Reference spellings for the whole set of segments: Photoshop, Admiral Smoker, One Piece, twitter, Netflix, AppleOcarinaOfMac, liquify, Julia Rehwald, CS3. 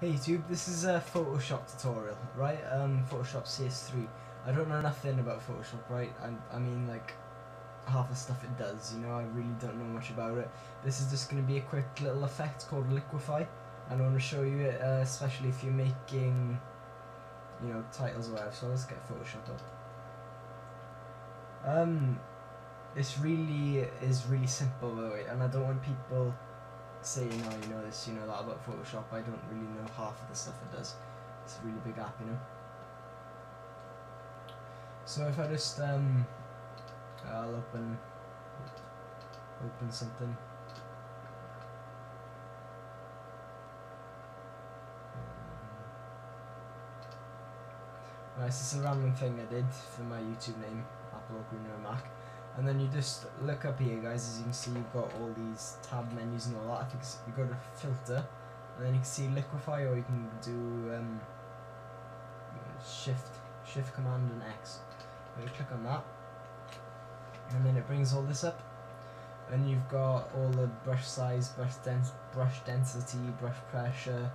Hey YouTube, this is a Photoshop tutorial, right? Photoshop CS3. I don't know nothing about Photoshop, right? I mean, like, half the stuff it does, you know, I really don't know much about it. This is just going to be a quick little effect called liquify, and I want to show you it, especially if you're making, you know, titles or whatever. So let's get Photoshop up. This really is really simple, by the way, and I don't want people saying, oh, you know this, you know that about Photoshop. I don't really know half of the stuff it does. It's a really big app, you know. So if I just I'll open something. Right, this is a random thing I did for my YouTube name, AppleOcarinaOfMac. And then you just look up here, guys. As you can see, you've got all these tab menus and all that. I think you go to filter, and then you can see liquify, or you can do shift command and X. You click on that, and then it brings all this up. And you've got all the brush size, brush density, brush pressure,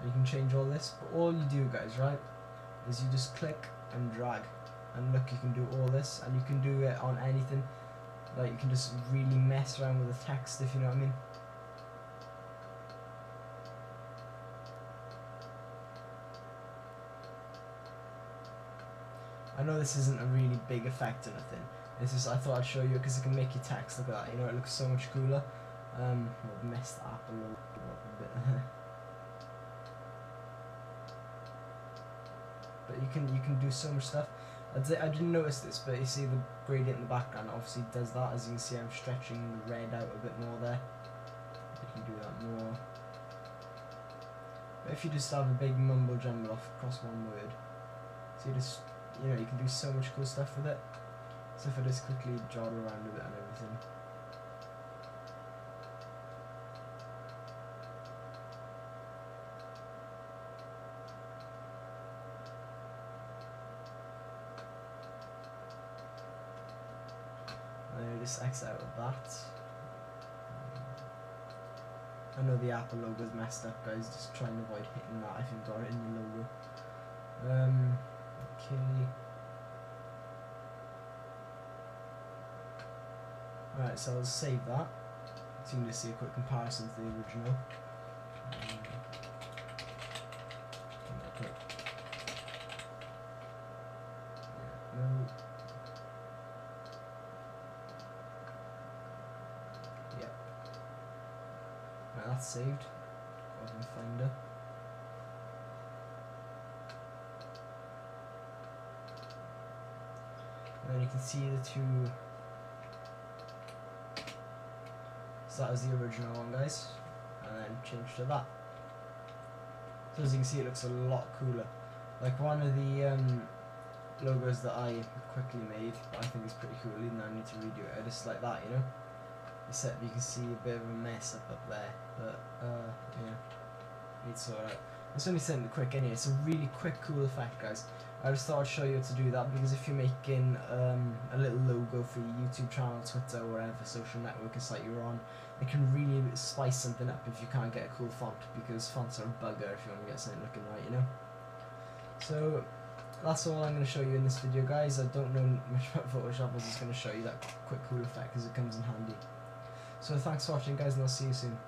and you can change all this. But all you do, guys, right, is you just click and drag. And look, you can do all this, and you can do it on anything. Like, you can just really mess around with the text, if you know what I mean. I know this isn't a really big effect or nothing. It's just, I thought I'd show you it because it can make your text look like that. You know, it looks so much cooler. I've messed that up a little bit. But you can do so much stuff. I didn't notice this, but you see the gradient in the background obviously does that. As you can see, I'm stretching the red out a bit more there. You can do that more. But if you just have a big mumble jumble off across one word, so you just, you know, you can do so much cool stuff with it. So if I just quickly jot around a bit and everything. Just X out of that. I know the Apple logo's messed up, guys. Just try and avoid hitting that if you've got it in your logo. Okay. Alright, so I'll save that. So you can just see a quick comparison to the original. That's saved. Go ahead and find her. And then you can see the two. So that was the original one, guys. And then change to that. So as you can see, it looks a lot cooler. Like one of the logos that I quickly made, but I think it's pretty cool. Even though I need to redo it. I just like that, you know. Except you can see a bit of a mess up there, but yeah, it's alright. It's only something quick anyway. It's a really quick, cool effect, guys. I just thought I'd show you how to do that, because if you're making a little logo for your YouTube channel, Twitter, or whatever social networking site you're on, it can really spice something up if you can't get a cool font, because fonts are a bugger if you want to get something looking right, you know. So that's all I'm going to show you in this video, guys. I don't know much about Photoshop. I was just going to show you that quick, cool effect because it comes in handy. So thanks for watching, guys, and I'll see you soon.